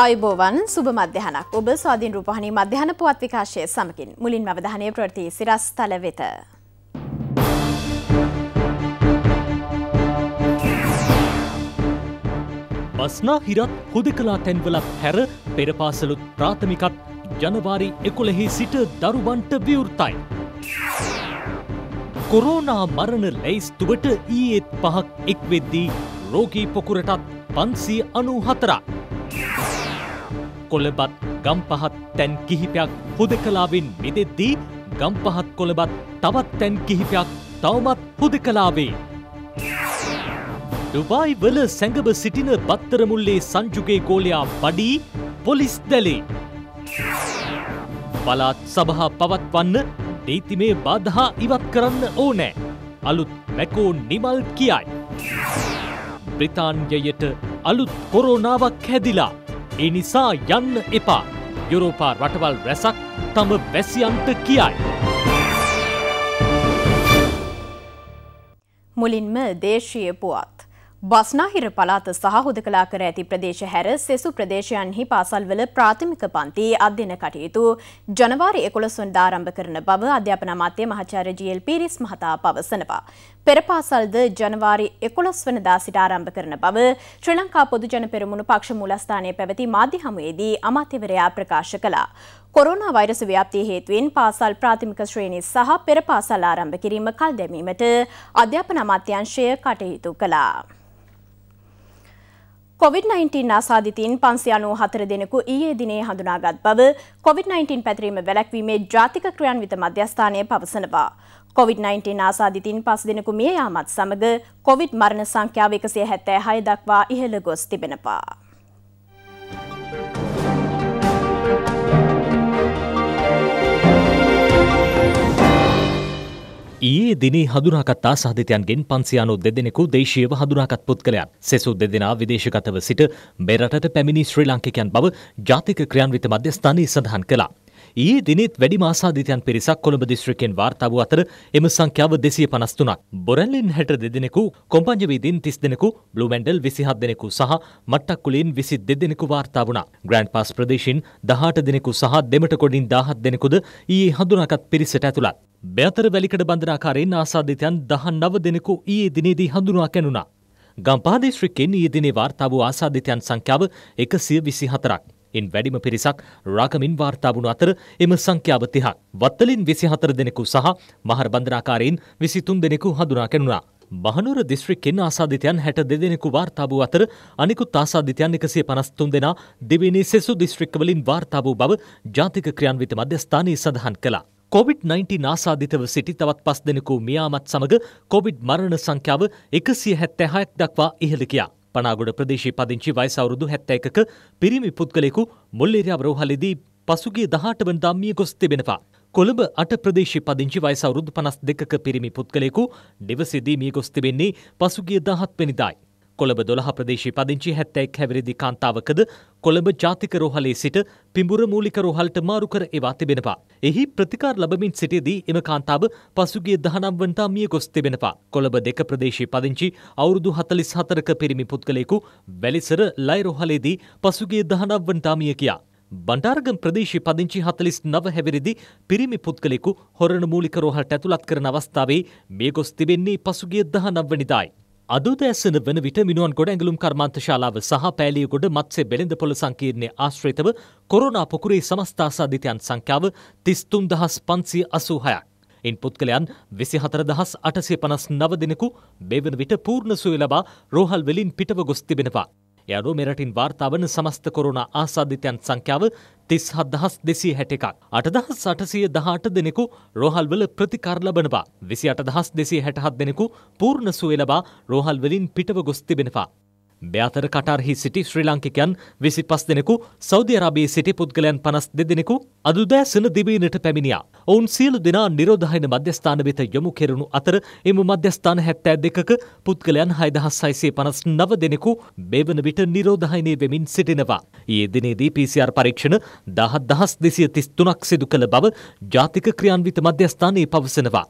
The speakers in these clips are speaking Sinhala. ආයුබෝවන් සුබ මධ්‍යහනක් ඔබ ස්වාධීන රූපවාහිනී මධ්‍යහන පුවත් විකාශයේ සමගින් මුලින්ම අවධානය ප්‍රවෘත්ති සිරස්තල වෙත. බස්නා හිරත් හුදකලා තැන්වලත් හැර පෙරපාසලුත් ප්‍රාථමිකත් ජනවාරි 11 සිට දරුවන්ට විවෘතයි. කොරෝනා මරණ ලැයිස්තුවට ඊයේත් 5ක් එක් වෙද්දී රෝගී පොකුරටත් 594ක්. කොළබත් ගම්පහත් තැන් කිහිපයක් හුදකලාවෙන් මිදෙද්දී ගම්පහත් කොළබත් තවත් තැන් කිහිපයක් තවමත් හුදකලාවේ. ඩුබායි වල සැඟව සිටින බත්තරමුල්ලේ සංජුගේ ගෝලයා වඩී පොලිස් දැලේ. පළාත් සභා පවත්වන්න නීතිමය බාධා ඉවත් කරන්න ඕනෑ. අලුත් මැකෝ නිමල් කියයි. බ්‍රිතාන්‍යයට අලුත් කොරෝනාවක් හැදිලා. ඒ නිසා යන්න එපා. යුරෝපා රටවල් රැසක් තම වැසියන්ට කියයි. මුලින්ම දේශීය පුවත්. බස්නාහිර පළාත සහ හුදකලා කර ඇති ප්‍රදේශ හැර සෙසු ප්‍රදේශයන්හි පාසල්වල ප්‍රාථමික පන්ති අධ්‍යන කටයුතු ජනවාරි 11 වෙනිදා ආරම්භ කරන බව අධ්‍යාපන අමාත්‍ය මහාචාර්ය ජී.එල්. පීරිස් මහතා පවසනවා. පෙර පාසල්ද ජනවාරි 11 වෙනිදා සිට ආරම්භ කරන බව ශ්‍රී ලංකා පොදුජන පෙරමුණු පක්ෂ මූලස්ථානයේ පැවති මාධ්‍ය හමුවේදී අමාත්‍යවරයා ප්‍රකාශ කළා. කොරෝනා වෛරස ව්‍යාප්තිය හේතුවෙන් පාසල් ප්‍රාථමික ශ්‍රේණි සහ පෙර පාසල් ආරම්භ කිරීම කල් දැමීමට අධ්‍යාපන අමාත්‍යාංශය කටයුතු කළා. COVID-19 ආසාදිතයින් 594 දෙනෙකු ඊයේ දිනේ හඳුනාගත් බව COVID-19 පැතිරීම වැළැක්වීමේ ජාතික ක්‍රියාන්විත මධ්‍යස්ථානය පවසනවා. COVID-19 ආසාදිතයින් 5 දෙනෙකු මිය යාමත් සමග COVID මරණ සංඛ්‍යාව 176 දක්වා ඉහළ ගොස් තිබෙනවා. ඊයේ දිනේ හඳුනාගත් ආසාදිතයන්ගෙන් 592 දෙනෙකු දේශීයව හඳුනාගත් පුද්ගලයන්. සෙසු දෙදෙනා විදේශගතව සිට මේ රටට පැමිණි ශ්‍රී ලාංකිකයන් බව ජාතික ක්‍රියාන්විත මධ්‍යස්ථානයේ සඳහන් කළා. ඊයේ දිනෙත් වැඩිම ආසාදිතයන් පිරිසක් කොළඹ දිස්ත්‍රික්කයෙන් වාර්තා වූ අතර එම සංඛ්‍යාව 253ක්. බොරැල්ලෙන් 62 දෙනෙකු, කොම්පඤ්ඤවීදීන් 30 දෙනෙකු, බ්ලූමැන්ඩල් 27 දෙනෙකු සහ මට්ටක්කුලෙන් 22 දෙනෙකු වාර්තා වුණා. ග්‍රෑන්ඩ් පාස් ප්‍රදේශයෙන් 18 දෙනෙකු සහ දෙමටකොඩින් 17 දෙනෙකුද ඊයේ හඳුනාගත් පිරිසට ඇතුළත්. බයතර වැලිකඩ බන්ධනාකාරයෙන් ආසාදිතයන් 19 දෙනෙකු ඊයේ දිනේදී හඳුනා ගැනුණා. ගම්පහ දිස්ත්‍රික්කයෙන් ඊයේ දිනේ වාර්තා වූ ආසාදිතයන් සංඛ්‍යාව 124ක්. ඉන් වැඩිම පිරිසක් රාගමින් වාර්තා වුණු අතර එම සංඛ්‍යාව 30ක්. වත්තලින් 24 දෙනෙකු සහ මහර බන්ධනාකාරයෙන් 23 දෙනෙකු හඳුනා ගැනුණා. මහනුවර දිස්ත්‍රික්කයෙන් ආසාදිතයන් 62 දෙනෙකු වාර්තා වූ අතර අනෙකුත් ආසාදිතයන් 153 දෙනා දෙවෙනි සෙසු දිස්ත්‍රික්කවලින් වාර්තා වූ බව ජාතික ක්‍රියාන්විත මධ්‍යස්ථානයේ සඳහන් කළා. COVID-19 ආසාදිතව සිටි තවත් 5 දෙනෙකු මියාමත් සමග COVID මරණ සංඛ්‍යාව 176ක් දක්වා ඉහළ ගියා. පනාගොඩ ප්‍රදේශයේ පදිංචි වයස අවුරුදු 71ක පිරිමි පුද්ගලයෙකු මුල්ලේරියාව රෝහලේදී පසුගිය 18 වෙනිදා මිය ගොස් තිබෙනවා. කොළඹ අට ප්‍රදේශයේ පදිංචි වයස අවුරුදු 52ක පිරිමි පුද්ගලයෙකු නිවසේදී මිය ගොස් තිබෙන්නේ පසුගිය 17 වෙනිදායි. කොළඹ 12 ප්‍රදේශයේ පදිංචි 71 හැවිරිදි කාන්තාවකද කොළඹ ජාතික රෝහලේ සිට පිඹුර මූලික රෝහලට මාරු කර එවා තිබෙනවා. එහි ප්‍රතිකාර ලැබමින් සිටියදී එම කාන්තාව පසුගිය 19 වෙනිදා මිය ගොස් තිබෙනවා. කොළඹ 2 ප්‍රදේශයේ පදිංචි අවුරුදු 44ක පිරිමි පුද්ගලයෙකු වැලිසර ලය රෝහලේදී පසුගිය 19 වෙනිදා මිය ගියා. බණ්ඩාරගම ප්‍රදේශයේ පදිංචි 49 හැවිරිදි පිරිමි පුද්ගලයෙකු හොරණ මූලික රෝහලට ඇතුළත් කරන අවස්ථාවේ මිය ගොස් තිබෙන්නේ පසුගිය 19 වෙනිදායි. අදෝදැසන වන විට මිනුවන් ගොඩ ඇඟලුම් කර්මාන්ත ශාලාව සහ පෑලියගොඩ මත්ස්‍ය බෙලඳ පොළ සංකීර්ණයේ ආශ්‍රිතව කොරෝනා පොකුරේ සමස්ත ආසාදිතයන් සංඛ්‍යාව 33586ක්. ඉන් පුද්ගලයන් 24859 දෙනෙකු මේ වන විට පූර්ණ සුවය ලබා රෝහල් වලින් පිටව ගොස් තිබෙනවා. ඒ අනුව මෙරටින් වාර්තා වන සමස්ත කොරෝනා ආසාදිතයන් සංඛ්‍යාව 37261ක්. 8818 දෙනෙකු රෝහල්වල ප්‍රතිකාර ලබනවා. 28267 දෙනෙකු පූර්ණ සුවය ලබා රෝහල් වලින් පිටව ගොස් තිබෙනවා. මේ අතර කටාර්හි සිටි ශ්‍රී ලාංකිකයන් 25 දෙනෙකු, සෞදි අරාබියේ සිටි පුද්ගලයන් 52 දෙනෙකු අදඋදෑසන දිවයිනට පැමිණියා. ඔවුන් සියලු දෙනා නිරෝධායන මධ්‍යස්ථාන වෙත යොමු කෙරුණු අතර එම මධ්‍යස්ථාන 72ක පුද්ගලයන් 6659 දෙනෙකු මේ වන විට නිරෝධායනයේ වෙමින් සිටිනවා. ඊයේ දිනේදී PCR පරීක්ෂණ 10233ක් සිදු කළ බව ජාතික ක්‍රියාන්විත මධ්‍යස්ථානයේ පවසනවා.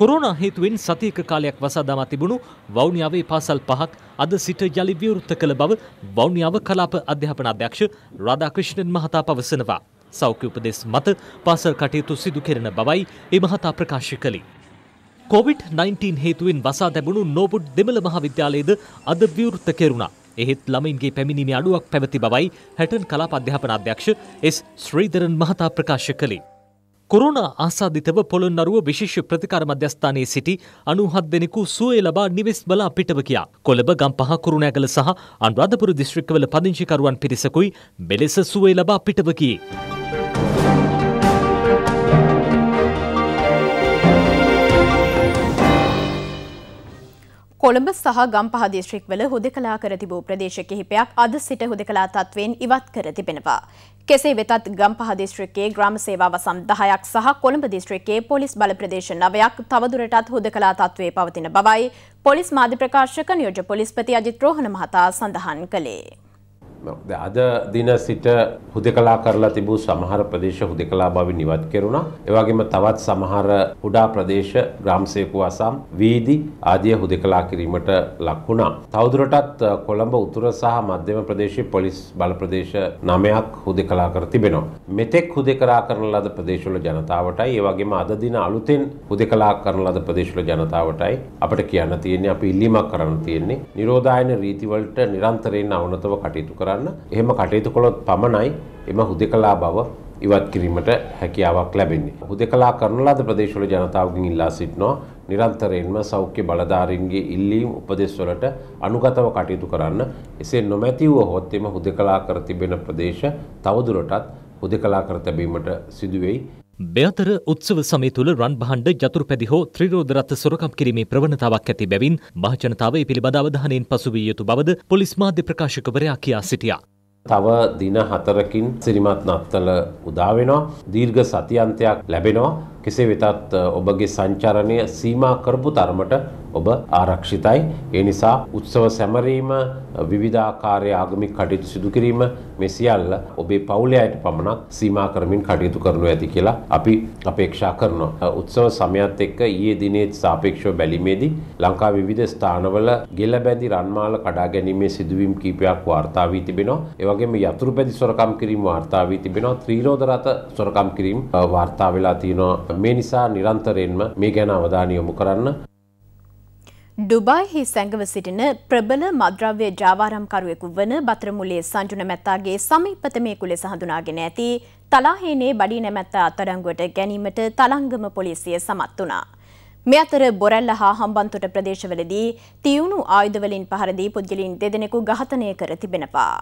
කොරෝනා හේතුවෙන් සතියක කාලයක් වසා දමා තිබුණු වවුනියාවේ පාසල් 5ක් අද සිට යලි විවෘත කළ බව වවුනියාව කලාප අධ්‍යාපන අධ්‍යක්ෂ රාධාකෘෂ්ණන් මහතා පවසනවා. සෞඛ්‍ය උපදෙස් මත පාසල් කටයුතු සිදු කෙරෙන බවයි ඒ මහතා ප්‍රකාශ කළේ. COVID-19 හේතුවෙන් වසා දැමුණු නෝබුඩ් දෙමළ මහාවිද්‍යාලයේද අද විවෘත කෙරුණා. එහෙත් ළමයින්ගේ පැමිණීමේ අඩුවක් පැවති බවයි හැටන් කලාප අධ්‍යාපන අධ්‍යක්ෂ එස් ශ්‍රීධරන් මහතා ප්‍රකාශ කළේ. කොරෝනා ආසාදිතව පොළොන්නරුව විශේෂ ප්‍රතිකාර මධ්‍යස්ථානයේ සිටි 97 දෙනෙකු සුවය ලබා නිවෙස් බලා පිටව ගියා. කොළඹ ගම්පහ කුරුණෑගල සහ අනුරාධපුර දිස්ත්‍රික්කවල පදිංචිකරුවන් පිරිසකුයි මෙලෙස සුවය ලබා පිටව ගියේ. කොළඹ සහ ගම්පහ දිස්ත්‍රික්වල හුදකලා කර තිබූ ප්‍රදේශ කිහිපයක් අද සිට හුදකලා තත්වයෙන් ඉවත් කර තිබෙනවා. කෙසේ වෙතත් ගම්පහ දිස්ත්‍රික්කයේ ග්‍රාම සේවා වසම් 10ක් සහ කොළඹ දිස්ත්‍රික්කයේ පොලිස් බල ප්‍රදේශ 9ක් තවදුරටත් හුදකලා තත්වයේ පවතින බවයි පොලිස් මාධ්‍ය ප්‍රකාශක නියෝජ්‍ය පොලිස්පති අජිත් රෝහණ මහතා සඳහන් කළේ. අද දින සිට හුදකලා කරලා තිබූ සමහර ප්‍රදේශ හුදකලා බවින් ඉවත් කෙරුණා. ඒ වගේම තවත් සමහර උඩා ප්‍රදේශ ග්‍රාම සේවා වසම් වීදි ආදී හුදකලා කිරීමට ලක් වුණා. තවදුරටත් කොළඹ උතුර සහ මධ්‍යම ප්‍රදේශයේ පොලිස් බල ප්‍රදේශ 9ක් හුදකලා කර තිබෙනවා. මෙතෙක් හුදකලා කරන ලද ප්‍රදේශවල ජනතාවටයි ඒ වගේම අද දින අලුතෙන් හුදකලා කරන ලද ප්‍රදේශවල ජනතාවටයි අපිට කියන්න තියෙන්නේ අපි ඉල්ලීමක් කරන්න තියෙන්නේ නිරෝධායන රීතිවලට නිරන්තරයෙන් අවනතව කටයුතු කරන්න. එහෙම කටයුතු කළොත් පමණයි එම හුදකලා බව ඉවත් කිරීමට හැකියාවක් ලැබෙන්නේ. හුදකලා කරන ලද ප්‍රදේශවල ජනතාවගෙන් ඉල්ලා සිටිනවා නිරන්තරයෙන්ම සෞඛ්‍ය බලධාරීන්ගේ ඉල්ලීම් උපදෙස් වලට අනුගතව කටයුතු කරන්න. එසේ නොමැති වුවහොත් එම හුදකලා කර තිබෙන ප්‍රදේශ තවදුරටත් හුදකලා කර තැබීමට සිදු වෙයි. මෙතර උත්සව සමය තුළ රන් භාණ්ඩ යතුරුපැදි හෝ ත්‍රිරෝධරත්ත සොරකම් කිරීමේ ප්‍රවණතාවක් ඇති බැවින් මහජනතාව ඒ පිළිබඳ අවධානයෙන් පසුවිය යුතු බවද පොලිස් මාධ්‍ය ප්‍රකාශකවරයා කියා සිටියා. තව දින 4කින් සිරිමත් නත්තල උදා වෙනවා. දීර්ඝ සතියන්තයක් ලැබෙනවා. කෙසේ වෙතත් ඔබගේ සංචාරණය සීමා කරපු තරමට ඔබ ආරක්ෂිතයි. ඒ නිසා උත්සව සැමරීම, විවිධාකාරයේ ආගමික කටයුතු සිදු කිරීම මේ සියල්ල ඔබේ පවුලේ අයට පමණක් සීමා කරමින් කටයුතු කරනු ඇති කියලා අපි අපේක්ෂා කරනවා. උත්සව සමයත් එක්ක ඊයේ දිනේ සාපේක්ෂව බැලීමේදී ලංකාවේ විවිධ ස්ථානවල ගෙල බැඳි රන්මාල කඩා ගැනීමේ සිදුවීම් කීපයක් වාර්තා වී තිබෙනවා. ඒ වගේම යතුරුපැදි සොරකම් කිරීම වාර්තා වී තිබෙනවා. ත්‍රිරෝද රථ සොරකම් කිරීම වාර්තා වෙලා තියෙනවා. මේ නිසා නිරන්තරයෙන්ම මේ ගැන අවධානය යොමු කරන්න. ඩුබායිහි සැඟව සිටින ප්‍රබල මද්‍රව්‍ය ජාවාරම්කරුවෙකු වන බතරමුලේ සංජුන මැත්තාගේ සමීපතමයෙකු ලෙස හඳුනාගෙන ඇති තලාහේනේ බඩී නැමැත්තා අත්අඩංගුවට ගැනීමට තලංගම පොලිසිය සමත් වුණා. මේ අතර බොරැල්ල හා හම්බන්තොට ප්‍රදේශවලදී තියුණු ආයුධවලින් පහර දී පුද්ගලයන් දෙදෙනෙකු ඝාතනය කර තිබෙනවා.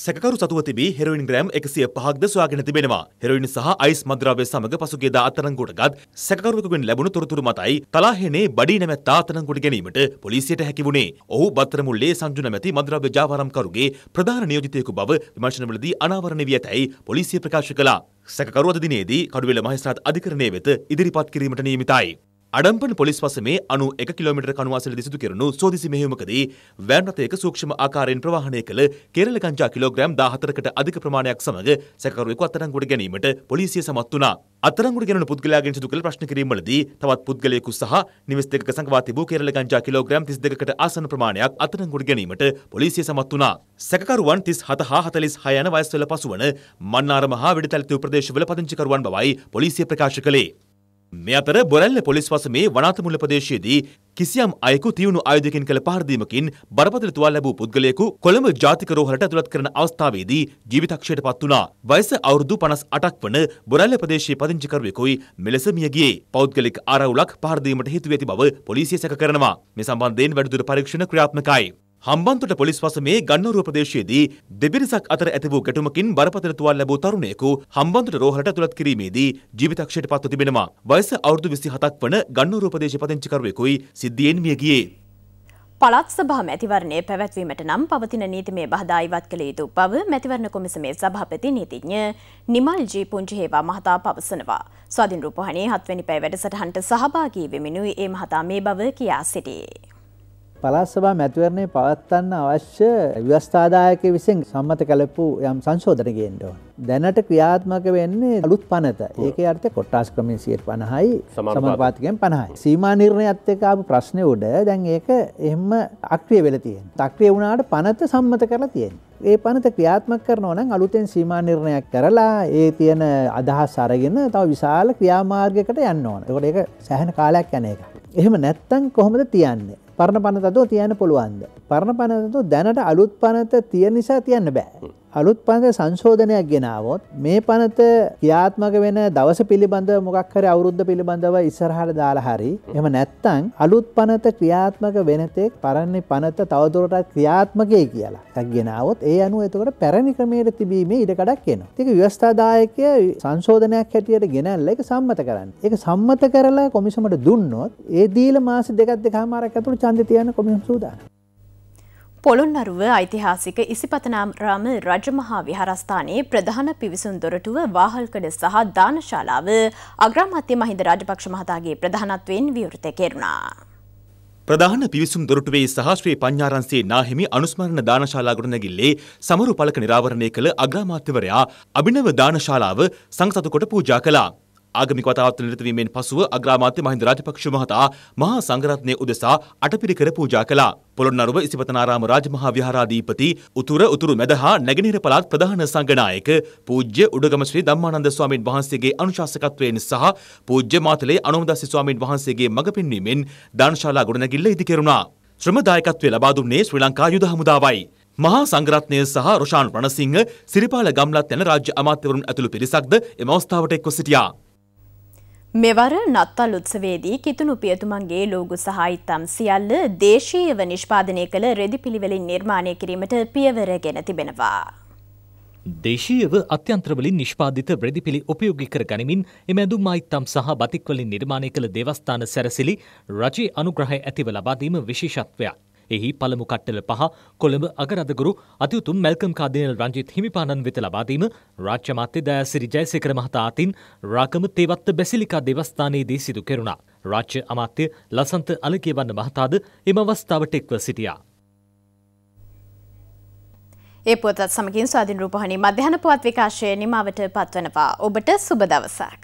සැකකරු සතුව තිබී හෙරොයින් ග්‍රෑම් 105ක්ද සොයාගෙන තිබෙනවා. හෙරොයින් සහ අයිස් මද්‍රව්‍ය සමග පසුගියදා අත්අඩංගුවටගත් සැකකරුවෙකුගෙන් ලැබුණු තොරතුරු මතයි තලාහේනේ බඩී නැමැත්තා අත්අඩංගුවට ගැනීමට පොලිසියට හැකි වුණේ. ඔහු බත්තරමුල්ලේ සංජු නැමැති මද්‍රව්‍ය ජාවාරම්කරුගේ ප්‍රධාන නියෝජිතයෙකු බව විමර්ශනවලදී අනාවරණය වී ඇතැයි පොලිසිය ප්‍රකාශ කළා. සැකකරු අද දිනේදී කඩුවෙල මහේස්ත්‍රාත් අධිකරණය වෙත ඉදිරිපත් කිරීමට නියමිතයි. අඩම්පන පොලිස් වසමේ 91 කිලෝමීටර කණුවාසලදී සිදු කෙරුණු සෝදිසි මෙහෙයුමකදී වෑන් රථයක සූක්ෂම ආකාරයෙන් ප්‍රවාහනය කළ කේරළ ගංජා කිලෝග්‍රෑම් 14කට අධික ප්‍රමාණයක් සමග සැකකරුවෙකු අත්අඩංගුවට ගැනීමට පොලිසිය සමත් වුණා. අත්අඩංගුවට ගැනුණු පුද්ගලයාගෙන් සිදු කළ ප්‍රශ්න කිරීම්වලදී තවත් පුද්ගලයෙකු සහ නිවෙස් දෙකක සංගවා තිබූ කේරළ ගංජා කිලෝග්‍රෑම් 32කට ආසන්න ප්‍රමාණයක් අත්අඩංගුවට ගැනීමට පොලිසිය සමත් වුණා. සැකකරුවන් 37 හා 46 යන වයස්වල පසුවන මන්නාරම හා වෙඩිතැල්තුව ප්‍රදේශවල පදිංචිකරුවන් බවයි පොලිසිය ප්‍රකාශ කළේ. මේ අතර බොරැල්ල පොලිස් වසමේ වනාතමුල්ල ප්‍රදේශයේදී කිසියම් අයෙකු තියුණු ආයුධකින් කළ පහරදීමකින් බරපතල තුවාල ලැබූ පුද්ගලයෙකු කොළඹ ජාතික රෝහලට ඇතුළත් කරන අවස්ථාවේදී ජීවිතක්ෂයට පත් වුණා. වයස අවුරුදු 58ක් වන බොරැල්ල ප්‍රදේශයේ පදිංචිකරුවෙකුයි මෙලෙස මිය ගියේ. පෞද්ගලික ආරවුලක් පහරදීමට හේතු වී ඇති බව පොලිසිය සැක කරනවා. මේ සම්බන්ධයෙන් වැඩිදුර පරීක්ෂණ ක්‍රියාත්මකයි. හම්බන්තොට පොලිස් වසමේ ගන්නවරුව ප්‍රදේශයේදී දෙබිරිසක් අතර ඇති වූ ගැටුමකින් බරපතල තුවාල ලැබූ තරුණයෙකු හම්බන්තොට රෝහලට ඇතුළත් කිරීමේදී ජීවිතක්ෂයට පත්ව තිබෙනවා. වයස අවුරුදු 27ක් වන ගන්නවරුව ප්‍රදේශයේ පදිංචිකරුවෙකුයි සිද්ධියෙන් මිය ගියේ. පළාත් සභා මැතිවරණය පැවැත්වීමට නම් පවතින නීතිමය බාධා ඉවත් කළ යුතු බව මැතිවරණ කොමිසමේ සභාපති නීතිඥ නිමල් ජී පුංචිහේවා මහතා පවසනවා. ස්වාධීන රූපවාහිනියේ 7 වෙනි පැය වැඩසටහනට සහභාගී වෙමිනුයි ඒ මහතා මේ බව කියා සිටියේ. පළාත් සභා මැතිවරණය පවත්වන්න අවශ්‍ය ව්‍යවස්ථාදායකයෙකු විසින් සම්මත කළපු යම් සංශෝධන ගේන්න ඕන. දැනට ක්‍රියාත්මක වෙන්නේ අලුත් පනත. ඒකේ අර්ථය කොට්ටාස් ක්‍රමයෙන් 50යි සමානුපාතිකයෙන් 50යි. සීමා නිර්ණයත් එක්ක ආපු ප්‍රශ්නේ උඩ දැන් ඒක එහෙම අක්‍රිය වෙලා තියෙනවා. අක්‍රිය වුණාට පනත සම්මත කරලා තියෙනවා. ඒ පනත ක්‍රියාත්මක කරනවා නම් අලුතෙන් සීමා නිර්ණයක් කරලා ඒ තියෙන අදහස් අරගෙන තව විශාල ක්‍රියාමාර්ගයකට යන්න ඕන. ඒකට ඒක සෑහෙන කාලයක් යන එකක්. එහෙම නැත්තම් කොහොමද තියන්නේ? පරණ පනතද තියන්න පුළුවන්ද? පරණ පනතද දැනට අලුත් පනත තියෙන නිසා තියන්න බෑ. අලුත් පනත සංශෝධනයක් ගෙනාවොත් මේ පනත ක්‍රියාත්මක වෙන දවස පිළිබඳව මොකක් හරි අවුරුද්ද පිළිබඳව ඉස්සරහට දාලා හරි එහෙම නැත්නම් අලුත් පනත ක්‍රියාත්මක වෙන තෙක් පරණ පනත තවදුරටත් ක්‍රියාත්මකයි කියලා එකක් ගෙනාවොත් ඒ අනුව එතකොට පැරණි ක්‍රමයට තිබීමේ ඉඩකඩක් එනවා. ඒක ව්‍යවස්ථාදායකය සංශෝධනයක් හැටියට ගෙනල්ලා ඒක සම්මත කරන්න. ඒක සම්මත කරලා කොමිසමට දුන්නොත් ඒ දීලා මාස දෙකක් දෙකමාරක් ඇතුළත ඡන්දය තියන්න කොමිසම සූදානම්. පොළොන්නරුව ඓතිහාසික ඉසිපතනාරාම රජමහා විහාරස්ථානයේ ප්‍රධාන පිවිසුම් දොරටුව වාහල්කඩ සහ දානශාලාව අග්‍රාමාත්‍ය මහින්ද රාජපක්ෂ මහතාගේ ප්‍රධානත්වයෙන් විවෘත කෙරුණා. ප්‍රධාන පිවිසුම් දොරටුවේ සහ ශ්‍රී පඤ්ඤාරංශයේ නාහිමි අනුස්මරණ දානශාලා ගොඩනැගිල්ලේ සමරු පළක නිරාවරණය කළ අග්‍රාමාත්‍යවරයා අභිනව දානශාලාව සංඝසතු කොට පූජා කළා. ආගමික වතාවත් නිරත වීමෙන් පසුව අග්‍රාමාත්‍ය මහින්ද රාජපක්ෂ මහතා මහා සංඝරත්නය උදෙසා අටපිරිකර පූජා කළා. පොළොන්නරුව ඉසිපතනාරාම රාජමහා විහාරාධිපති උතුරු මැද හා නැගෙනහිර පළාත් ප්‍රධාන සංඝනායක පූජ්‍ය උඩගම ශ්‍රී ධම්මානන්ද ස්වාමීන් වහන්සේගේ අනුශාසකත්වයෙන් සහ පූජ්‍ය මාතලේ අනෝමදාස ස්වාමීන් වහන්සේගේ මඟ පෙන්වීමෙන් දානශාලා ගොඩනැගිල්ල ඉදි කෙරුණා. ශ්‍රම දායකත්වය ලබා දුන්නේ ශ්‍රී ලංකා යුද හමුදාවයි. මහා සංඝරත්නය සහ රොෂාන් රණසිංහ සිරිපාල ගම්ලත් යන රාජ්‍ය අමාත්‍යවරුන් ඇතුළු පිරිසක්ද එම අවස්ථාවට එක්ව සිටියා. මෙවර නත්තල් උත්සවයේදී කිතුණු පියතුමන්ගේ ලෝගු සහායිතම් සියල්ල දේශීයව නිෂ්පාදනය කළ රෙදි පිළිවෙලින් නිර්මාණය කිරීමට පියවරගෙන තිබෙනවා. දේශීයව අත්‍යන්තරවලින් නිෂ්පාදිත රෙදි පිළි උපයෝගී කර ගනිමින් එමැඳුම් අයිතම් සහ බතික්වලින් නිර්මාණය කළ දේවස්ථාන සැරසිලි රජයේ අනුග්‍රහය ඇතිව ලබා දීම විශේෂත්වයක්. එහි පළමු කට්ටල 5 කොළඹ අගරදගුරු අතිඋතුම් මැල්කම් කාදිනල් රංජිත් හිමිපාණන් වෙත ලබා දීම රාජ්‍ය අමාත්‍ය දයාසිරි ජයසේකර මහතා අතින් රාකම තේවත්ත බැසිලිකා දේවස්ථානයේදී සිදු කෙරුණා. රාජ්‍ය අමාත්‍ය ලසන්ත අලකේවන්න මහතාද එම අවස්ථාවට එක්ව සිටියා. ඒ පුවතත් සමගින් ස්වාධීන රූපවාහිනී මධ්‍යහන පුවත් විකාශය නිමවට පත්වනවා. ඔබට සුබ දවසක්.